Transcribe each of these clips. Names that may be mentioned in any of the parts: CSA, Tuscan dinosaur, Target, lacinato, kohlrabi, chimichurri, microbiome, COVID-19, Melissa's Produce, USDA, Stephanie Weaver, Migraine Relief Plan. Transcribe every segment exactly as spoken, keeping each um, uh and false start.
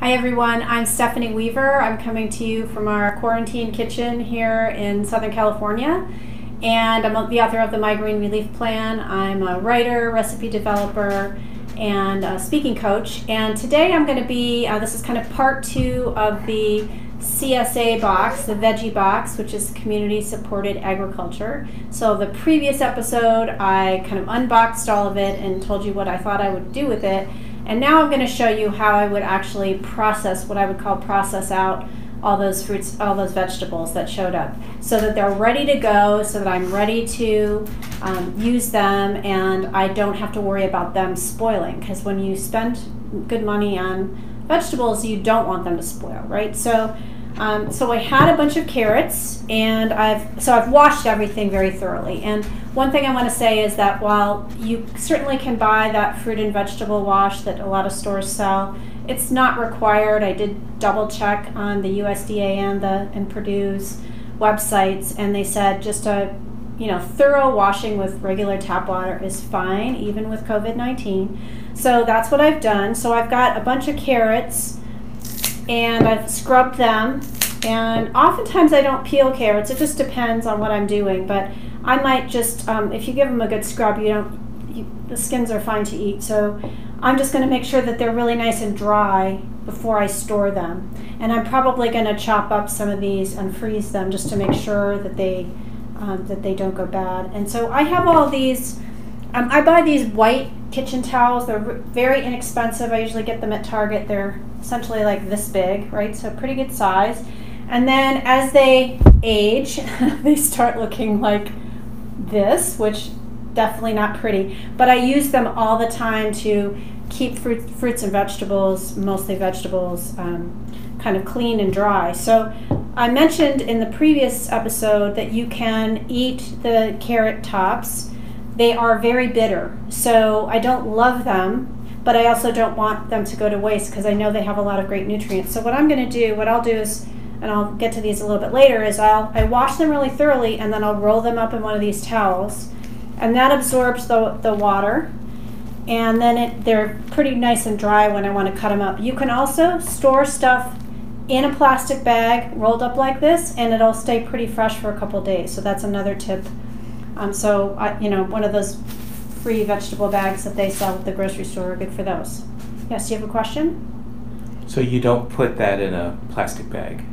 Hi everyone, I'm Stephanie Weaver. I'm coming to you from our quarantine kitchen here in Southern California, and I'm the author of the Migraine Relief Plan. I'm a writer, recipe developer, and a speaking coach. And today I'm going to be, uh, this is kind of part two of the C S A box, the veggie box, which is community supported agriculture. So the previous episode, I kind of unboxed all of it and told you what I thought I would do with it. And now I'm going to show you how I would actually process, what I would call process out all those fruits, all those vegetables that showed up, so that they're ready to go, so that I'm ready to um, use them and I don't have to worry about them spoiling. Because when you spend good money on vegetables, you don't want them to spoil, right? So, um, so I had a bunch of carrots, and I've, so I've washed everything very thoroughly. And one thing I want to say is that while you certainly can buy that fruit and vegetable wash that a lot of stores sell, it's not required. I did double check on the U S D A and the and Purdue's websites, and they said just a you know thorough washing with regular tap water is fine, even with COVID nineteen. So that's what I've done. So I've got a bunch of carrots, and I've scrubbed them. And oftentimes I don't peel carrots. It just depends on what I'm doing, but I might just, um, if you give them a good scrub, you don't, you, the skins are fine to eat. So I'm just going to make sure that they're really nice and dry before I store them. And I'm probably going to chop up some of these and freeze them just to make sure that they, um, that they don't go bad. And so I have all these, um, I buy these white kitchen towels. They're very inexpensive. I usually get them at Target. They're essentially like this big, right? So pretty good size. And then as they age, they start looking like this, which definitely not pretty, but I use them all the time to keep fruit, fruits and vegetables, mostly vegetables, um, kind of clean and dry. So I mentioned in the previous episode that you can eat the carrot tops. They are very bitter, so I don't love them, but I also don't want them to go to waste because I know they have a lot of great nutrients. So what I'm going to do, what I'll do is, and I'll get to these a little bit later, is I'll I wash them really thoroughly, and then I'll roll them up in one of these towels, and that absorbs the, the water, and then it, they're pretty nice and dry when I want to cut them up. You can also store stuff in a plastic bag rolled up like this, and it'll stay pretty fresh for a couple days. So that's another tip. Um, so I, you know, one of those free vegetable bags that they sell at the grocery store are good for those. Yes, do you have a question? So you don't put that in a plastic bag?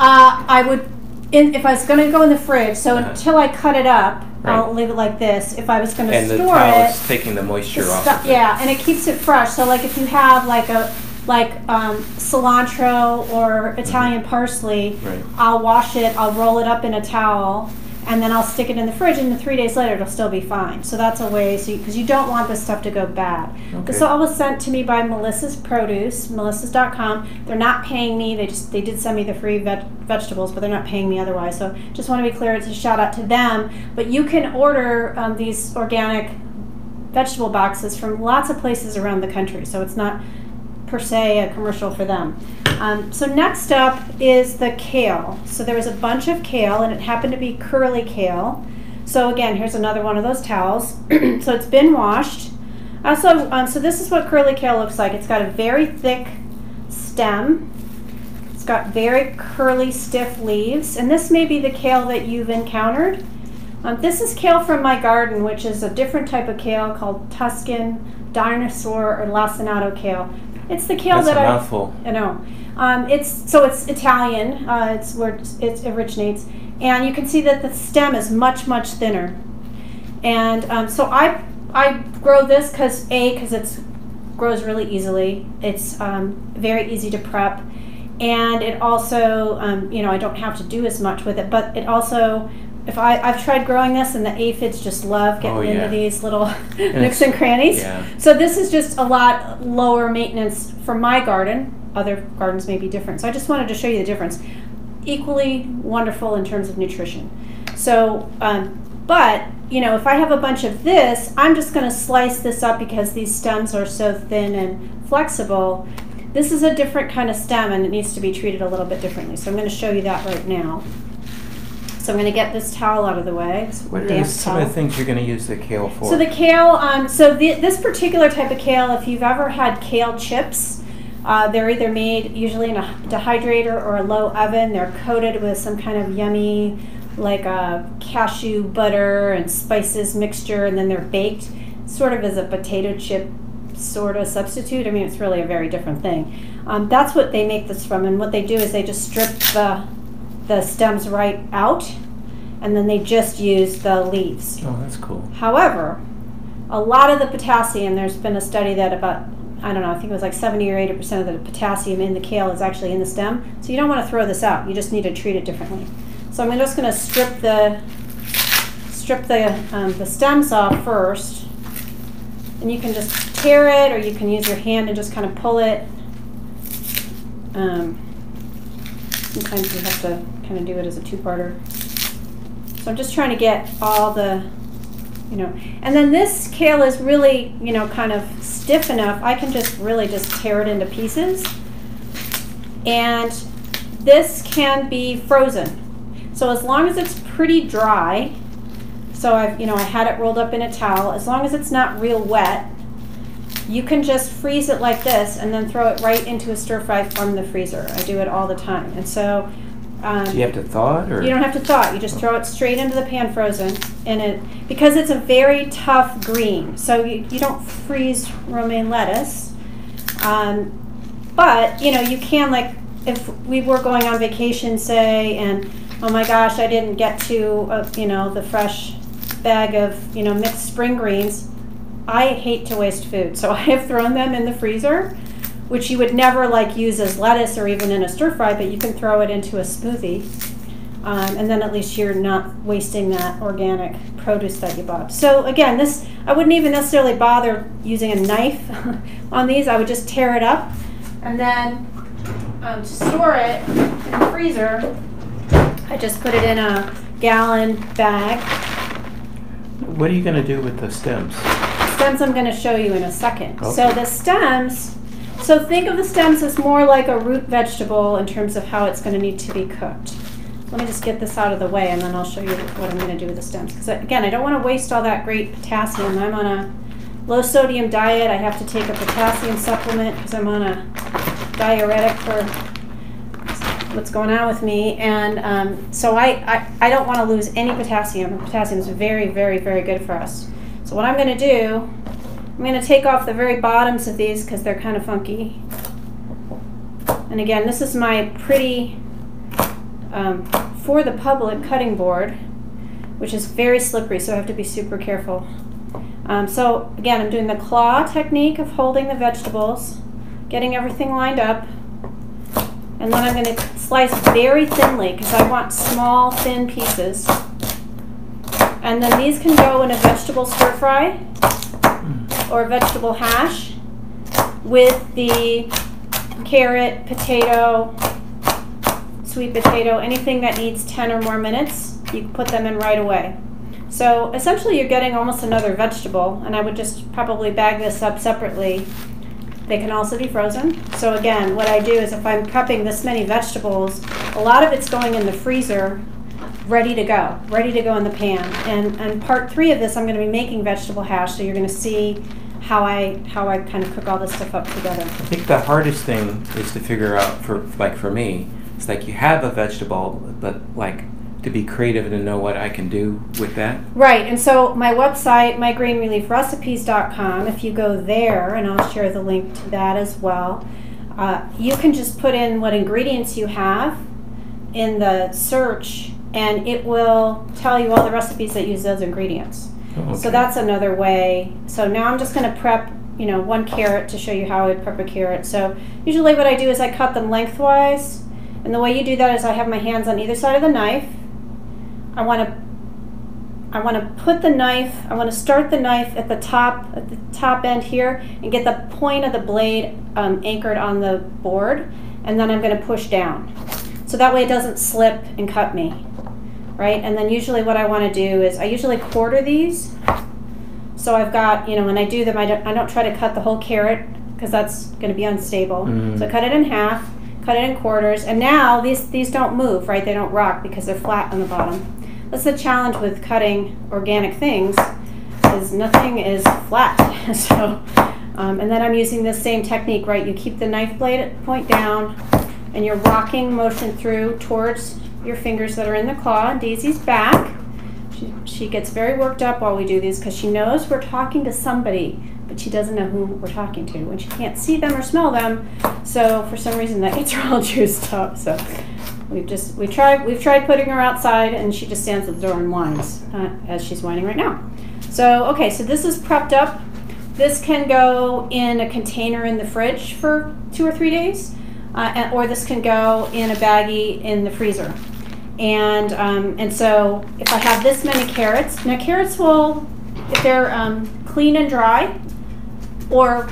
Uh, I would, in, if I was going to go in the fridge, so uh-huh. until I cut it up, right. I'll leave it like this. If I was going to store it. And the towel is taking the moisture off of it. Yeah, and it keeps it fresh. So like if you have like a like um, cilantro or Italian mm-hmm. parsley, right. I'll wash it, I'll roll it up in a towel, and then I'll stick it in the fridge, and three days later it'll still be fine. So that's a way, so because you, you don't want this stuff to go bad. Okay. This all was sent to me by Melissa's Produce, melissas dot com. They're not paying me. They just they did send me the free veg vegetables, but they're not paying me otherwise. So just want to be clear, it's a shout out to them. But you can order um, these organic vegetable boxes from lots of places around the country. So it's not per se a commercial for them. Um, so next up is the kale. So there was a bunch of kale, and it happened to be curly kale. So again, here's another one of those towels. So it's been washed. Also, um, so this is what curly kale looks like. It's got a very thick stem. It's got very curly, stiff leaves. And this may be the kale that you've encountered. Um, this is kale from my garden, which is a different type of kale called Tuscan dinosaur or lacinato kale. It's the kale That's that a I, mouthful. I know. Um, it's so it's Italian. Uh, it's where it originates, and you can see that the stem is much much thinner. And um, so I I grow this because a because it's grows really easily. It's um, very easy to prep, and it also um, you know I don't have to do as much with it. But it also if I I've tried growing this, and the aphids just love getting oh, yeah. into these little nooks and crannies. Yeah. So this is just a lot lower maintenance for my garden. Other gardens may be different. So I just wanted to show you the difference. Equally wonderful in terms of nutrition. So, um, but, you know, if I have a bunch of this, I'm just going to slice this up because these stems are so thin and flexible. This is a different kind of stem, and it needs to be treated a little bit differently. So I'm going to show you that right now. So I'm going to get this towel out of the way. What are some of the things you're going to use the kale for? So the kale, um, so the, this particular type of kale, if you've ever had kale chips, Uh, they're either made usually in a dehydrator or a low oven. They're coated with some kind of yummy, like a cashew butter and spices mixture, and then they're baked sort of as a potato chip sort of substitute. I mean, it's really a very different thing. Um, that's what they make this from, and what they do is they just strip the, the stems right out, and then they just use the leaves. Oh, that's cool. However, a lot of the potassium, there's been a study that about, I don't know, I think it was like seventy or eighty percent of the potassium in the kale is actually in the stem. So you don't want to throw this out. You just need to treat it differently. So I'm just going to strip the strip the, um, the stems off first. And you can just tear it, or you can use your hand and just kind of pull it. Um, sometimes you have to kind of do it as a two-parter. So I'm just trying to get all the, you know, and then this kale is really, you know, kind of stiff enough. I can just really just tear it into pieces. And this can be frozen. So as long as it's pretty dry, so I've, you know, I had it rolled up in a towel, as long as it's not real wet, you can just freeze it like this and then throw it right into a stir fry from the freezer. I do it all the time. And so, Um, do you have to thaw it? Or? You don't have to thaw it. You just throw it straight into the pan frozen. And it, because it's a very tough green, so you, you don't freeze romaine lettuce. Um, but, you know, you can, like, if we were going on vacation, say, and, oh, my gosh, I didn't get to, uh, you know, the fresh bag of, you know, mixed spring greens. I hate to waste food, so I have thrown them in the freezer, which you would never like use as lettuce or even in a stir fry, but you can throw it into a smoothie. Um, and then at least you're not wasting that organic produce that you bought. So again, this, I wouldn't even necessarily bother using a knife on these. I would just tear it up and then um, to store it in the freezer, I just put it in a gallon bag. What are you gonna do with the stems? The stems I'm gonna show you in a second. Okay. So the stems, So think of the stems as more like a root vegetable in terms of how it's going to need to be cooked. Let me just get this out of the way, and then I'll show you what I'm going to do with the stems. Because again, I don't want to waste all that great potassium. I'm on a low-sodium diet. I have to take a potassium supplement because I'm on a diuretic for what's going on with me. And um, so I, I, I don't want to lose any potassium. Potassium is very, very, very good for us. So what I'm going to do, I'm going to take off the very bottoms of these because they're kind of funky. And again, this is my pretty, um, for the public, cutting board, which is very slippery, so I have to be super careful. Um, so again, I'm doing the claw technique of holding the vegetables, getting everything lined up, and then I'm going to slice very thinly because I want small, thin pieces. And then these can go in a vegetable stir fry or vegetable hash with the carrot, potato, sweet potato, anything that needs ten or more minutes, you can put them in right away. So essentially you're getting almost another vegetable, and I would just probably bag this up separately. They can also be frozen. So again, what I do is if I'm prepping this many vegetables, a lot of it's going in the freezer, ready to go, ready to go in the pan. And, and part three of this, I'm gonna be making vegetable hash, so you're gonna see how I how I kind of cook all this stuff up together. I think the hardest thing is to figure out, for like for me, it's like you have a vegetable, but like to be creative and to know what I can do with that. Right, and so my website, my grain relief recipes dot com, if you go there, and I'll share the link to that as well, uh, you can just put in what ingredients you have in the search, and it will tell you all the recipes that use those ingredients. Okay. So that's another way. So now I'm just going to prep, you know, one carrot to show you how I would prep a carrot. So usually what I do is I cut them lengthwise, and the way you do that is I have my hands on either side of the knife. I want to, I want to put the knife. I want to start the knife at the top, at the top end here, and get the point of the blade um, anchored on the board, and then I'm going to push down. So that way it doesn't slip and cut me. Right, and then usually what I want to do is I usually quarter these. So I've got, you know, when I do them, I don't, I don't try to cut the whole carrot because that's going to be unstable. Mm. So I cut it in half, cut it in quarters, and now these these don't move, right? They don't rock because they're flat on the bottom. That's the challenge with cutting organic things, is nothing is flat. So Um, and then I'm using the same technique, right? You keep the knife blade point down and you're rocking motion through towards your fingers that are in the claw. Daisy's back. She, she gets very worked up while we do these because she knows we're talking to somebody, but she doesn't know who we're talking to, and she can't see them or smell them. So for some reason that gets her all juiced up. So we've just, we tried, we've tried putting her outside and she just stands at the door and whines uh, as she's whining right now. So, okay, so this is prepped up. This can go in a container in the fridge for two or three days, uh, or this can go in a baggie in the freezer. And um, and so if I have this many carrots, now carrots will, if they're um, clean and dry or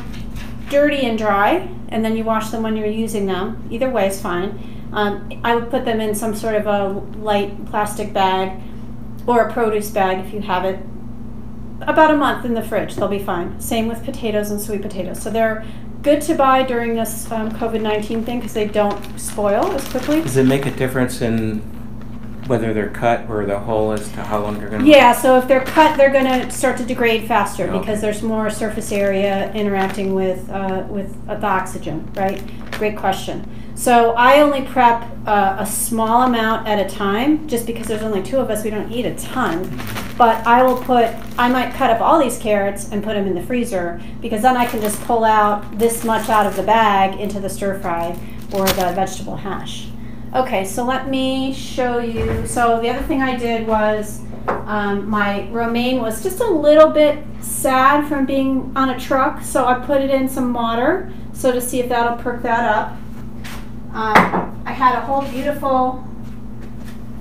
dirty and dry, and then you wash them when you're using them, either way is fine. Um, I would put them in some sort of a light plastic bag or a produce bag if you have it. About a month in the fridge, they'll be fine. Same with potatoes and sweet potatoes. So they're good to buy during this um, COVID nineteen thing because they don't spoil as quickly. Does it make a difference in whether they're cut or the whole as to how long they're going to? Yeah, so if they're cut, they're going to start to degrade faster okay. because there's more surface area interacting with uh, with uh, the oxygen, right? Great question. So I only prep uh, a small amount at a time just because there's only two of us, we don't eat a ton. But I will put, I might cut up all these carrots and put them in the freezer because then I can just pull out this much out of the bag into the stir fry or the vegetable hash. Okay, so let me show you. So the other thing I did was um, my romaine was just a little bit sad from being on a truck, so I put it in some water so to see if that'll perk that up. Um, I had a whole beautiful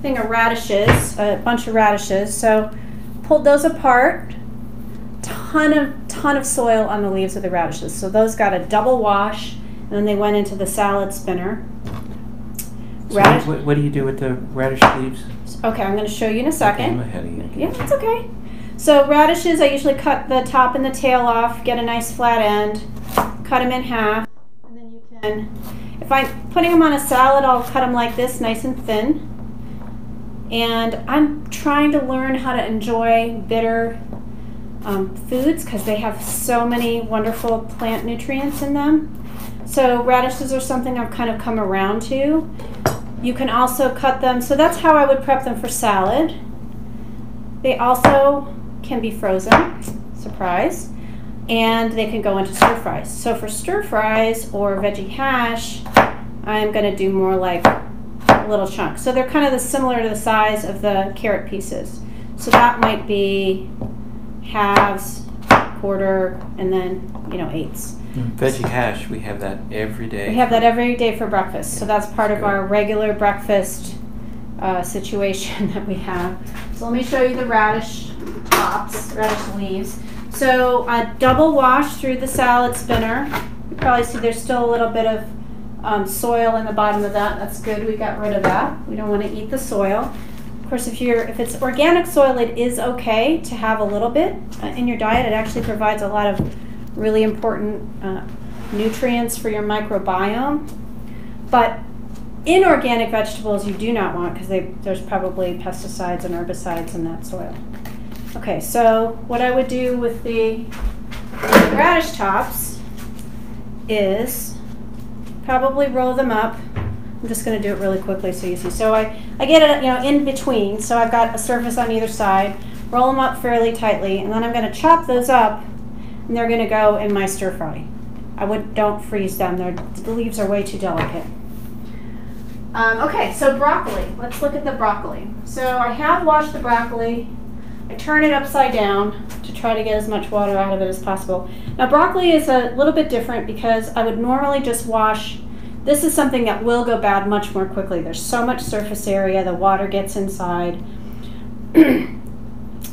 thing of radishes, a bunch of radishes, so pulled those apart. Ton of ton of soil on the leaves of the radishes, so those got a double wash, and then they went into the salad spinner. So Radish. What, what do you do with the radish leaves? Okay, I'm going to show you in a second. Okay, yeah, that's okay. So radishes, I usually cut the top and the tail off, get a nice flat end, cut them in half, and then you can. If I'm putting them on a salad, I'll cut them like this, nice and thin. And I'm trying to learn how to enjoy bitter um, foods because they have so many wonderful plant nutrients in them. So radishes are something I've kind of come around to. You can also cut them, so that's how I would prep them for salad. They also can be frozen, surprise, and they can go into stir fries. So for stir fries or veggie hash, I'm gonna do more like little chunks. So they're kind of the, similar to the size of the carrot pieces. So that might be halves, quarter, and then, you know, eighths. Mm. Veggie hash, we have that every day. We have that every day for breakfast. Yeah, so that's part that's of good. Our regular breakfast uh, situation that we have. So let me show you the radish tops, radish leaves. So I double wash through the salad spinner. You probably see there's still a little bit of Um, soil in the bottom of that. That's good. We got rid of that. We don't want to eat the soil. Of course, if you're if it's organic soil, it is okay to have a little bit uh, in your diet. It actually provides a lot of really important uh, nutrients for your microbiome. But inorganic vegetables you do not want because there's probably pesticides and herbicides in that soil. Okay, so what I would do with the radish tops is probably roll them up. I'm just going to do it really quickly so you see. So I, I get it, you know, in between. So I've got a surface on either side. Roll them up fairly tightly, and then I'm going to chop those up, and they're going to go in my stir fry. I would don't freeze them. They're, the leaves are way too delicate. Um, okay, so broccoli. Let's look at the broccoli. So I have washed the broccoli. I turn it upside down to try to get as much water out of it as possible. Now broccoli is a little bit different because I would normally just wash. This is something that will go bad much more quickly. There's so much surface area, the water gets inside.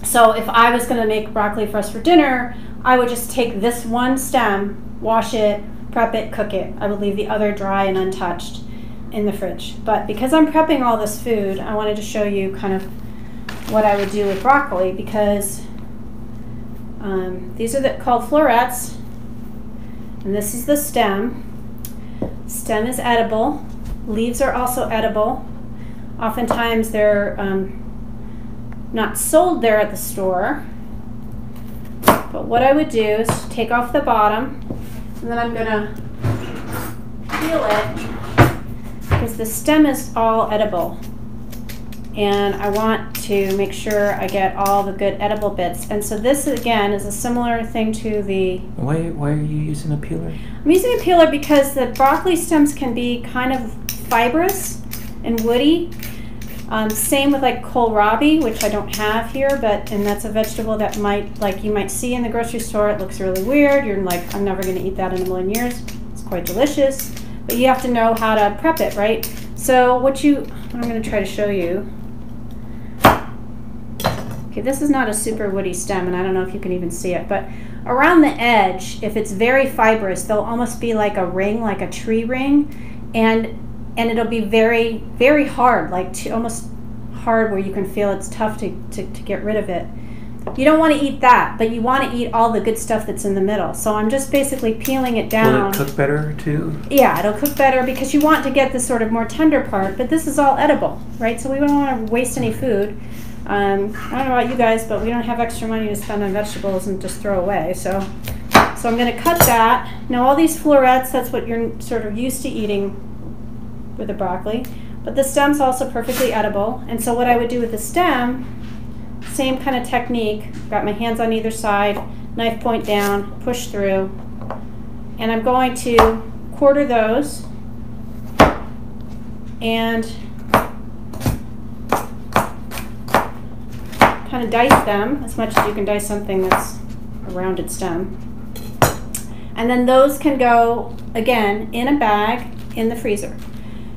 So if I was gonna make broccoli for us for dinner, I would just take this one stem, wash it, prep it, cook it. I would leave the other dry and untouched in the fridge. But because I'm prepping all this food, I wanted to show you kind of what I would do with broccoli because um, these are the, called florets, and this is the stem. Stem is edible. Leaves are also edible. Oftentimes they're um, not sold there at the store, but But what I would do is take off the bottom, and then I'm gonna peel it because the stem is all edible. And I want to make sure I get all the good edible bits. And so this, again, is a similar thing to the... Why, why are you using a peeler? I'm using a peeler because the broccoli stems can be kind of fibrous and woody. Um, same with like kohlrabi, which I don't have here, but and that's a vegetable that might, like you might see in the grocery store. It looks really weird. You're like, I'm never gonna eat that in a million years. It's quite delicious, but you have to know how to prep it, right? So what you, I'm gonna try to show you. Okay, this is not a super woody stem, and I don't know if you can even see it, but around the edge, if it's very fibrous, they'll almost be like a ring, like a tree ring, and and it'll be very, very hard, like to, almost hard where you can feel it's tough to, to, to get rid of it. You don't want to eat that, but you want to eat all the good stuff that's in the middle. So I'm just basically peeling it down. Will it cook better too? Yeah, it'll cook better because you want to get the sort of more tender part, but this is all edible, right? So we don't want to waste any food. Um, I don't know about you guys, but we don't have extra money to spend on vegetables and just throw away. So, so I'm going to cut that. Now all these florets, that's what you're sort of used to eating with the broccoli. But the stem's also perfectly edible. And so what I would do with the stem, same kind of technique. Got my hands on either side, knife point down, push through. And I'm going to quarter those. And kind of dice them as much as you can dice something that's a rounded stem. And then those can go, again, in a bag in the freezer.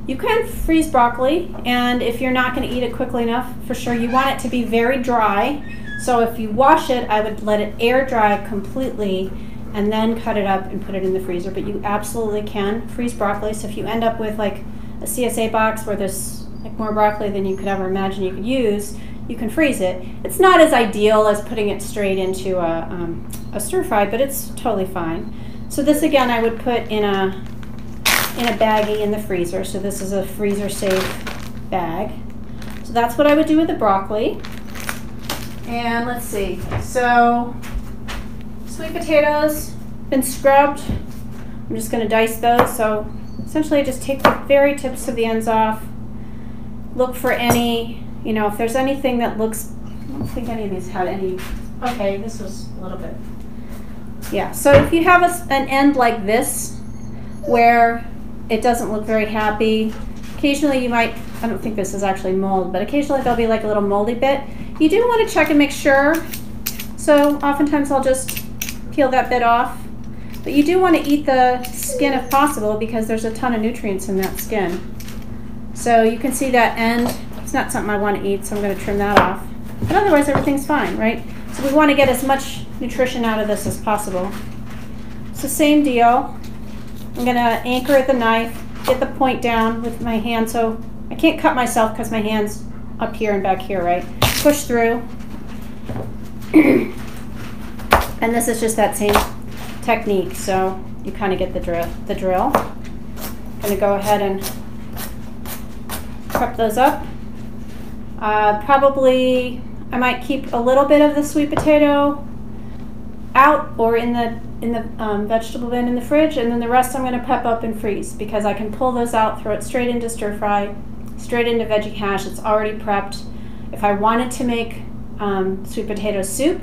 You can freeze broccoli, and if you're not going to eat it quickly enough, for sure, you want it to be very dry. So if you wash it, I would let it air dry completely and then cut it up and put it in the freezer. But you absolutely can freeze broccoli. So if you end up with like a C S A box where there's like more broccoli than you could ever imagine you could use, you can freeze it. It's not as ideal as putting it straight into a, um, a stir fry, but it's totally fine. So this again, I would put in a in a baggie in the freezer. So this is a freezer safe bag. So that's what I would do with the broccoli. And let's see. So sweet potatoes, been scrubbed. I'm just going to dice those. So essentially, I just take the very tips of the ends off. Look for any. You know, if there's anything that looks, I don't think any of these had any, okay, this was a little bit. Yeah, so if you have a, an end like this, where it doesn't look very happy, occasionally you might, I don't think this is actually mold, but occasionally there'll be like a little moldy bit. You do want to check and make sure. So oftentimes I'll just peel that bit off. But you do want to eat the skin if possible because there's a ton of nutrients in that skin. So you can see that end. It's not something I want to eat, so I'm going to trim that off. But otherwise, everything's fine, right? So we want to get as much nutrition out of this as possible. So same deal. I'm going to anchor at the knife, get the point down with my hand. So I can't cut myself because my hand's up here and back here, right? Push through. And this is just that same technique, so you kind of get the drill. The drill. I'm going to go ahead and prep those up. Uh, probably, I might keep a little bit of the sweet potato out or in the in the um, vegetable bin in the fridge, and then the rest I'm going to prep up and freeze because I can pull those out, throw it straight into stir fry, straight into veggie hash. It's already prepped. If I wanted to make um, sweet potato soup,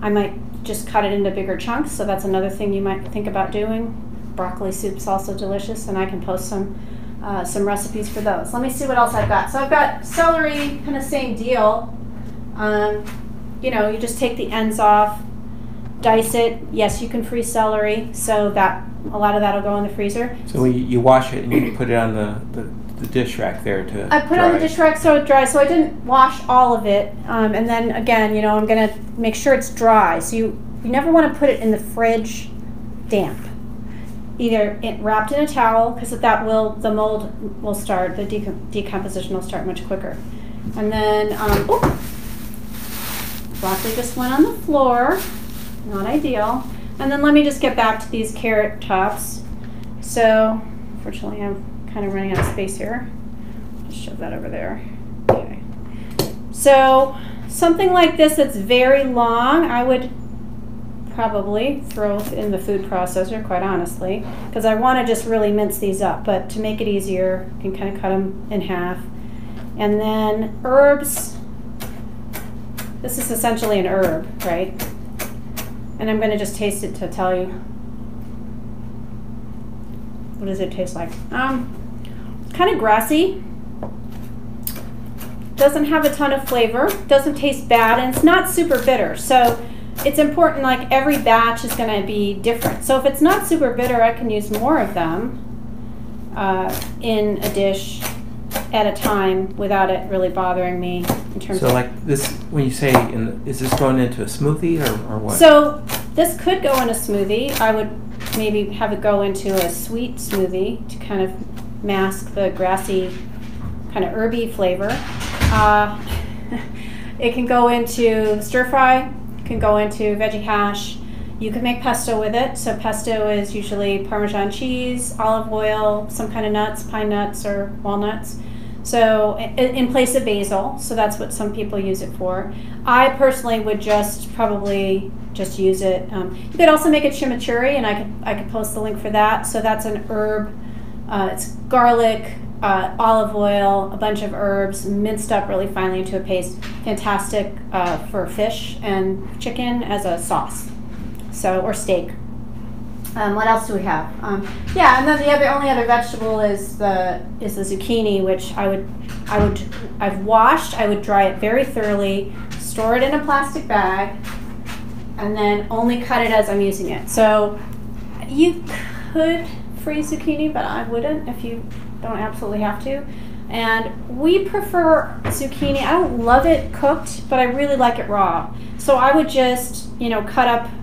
I might just cut it into bigger chunks. So that's another thing you might think about doing. Broccoli soup's also delicious, and I can post some. Uh, some recipes for those. Let me see what else I've got. So I've got celery, kind of same deal. Um, you know, you just take the ends off, dice it. Yes, you can freeze celery, so that a lot of that will go in the freezer. So you, you wash it and you put it on the, the, the dish rack there to I put dry. It on the dish rack so it dries. So I didn't wash all of it. Um, and then again, you know, I'm going to make sure it's dry. So you, you never want to put it in the fridge damp. Either it wrapped in a towel, because that will, the mold will start, the decom decomposition will start much quicker. And then, um, oh, broccoli just went on the floor, not ideal. And then let me just get back to these carrot tops. So, fortunately I'm kind of running out of space here. Just shove that over there, okay. So, something like this that's very long, I would probably throw in the food processor, quite honestly, because I want to just really mince these up. But to make it easier, you can kind of cut them in half. And then herbs. This is essentially an herb, right? And I'm going to just taste it to tell you. What does it taste like? Um, kind of grassy. Doesn't have a ton of flavor, doesn't taste bad, and it's not super bitter. So it's important, like every batch is going to be different. So if it's not super bitter, I can use more of them uh, in a dish at a time without it really bothering me in terms so of. So like this, when you say, in, is this going into a smoothie or, or what? So this could go in a smoothie. I would maybe have it go into a sweet smoothie to kind of mask the grassy, kind of herby flavor. Uh, it can go into stir fry, can go into veggie hash. You can make pesto with it. So pesto is usually Parmesan cheese, olive oil, some kind of nuts, pine nuts or walnuts. So in place of basil, so that's what some people use it for. I personally would just probably just use it. Um, you could also make it chimichurri, and I could, I could post the link for that. So that's an herb, uh, it's garlic, Uh, olive oil, a bunch of herbs, minced up really finely into a paste. Fantastic uh, for fish and chicken as a sauce, so or steak. Um, what else do we have? Um, yeah, and then the other only other vegetable is the is the zucchini, which I would I would I've washed. I would dry it very thoroughly, store it in a plastic bag, and then only cut it as I'm using it. So you could freeze zucchini, but I wouldn't if you. Don't absolutely have to. And we prefer zucchini. I don't love it cooked, but I really like it raw. So I would just, you know, cut up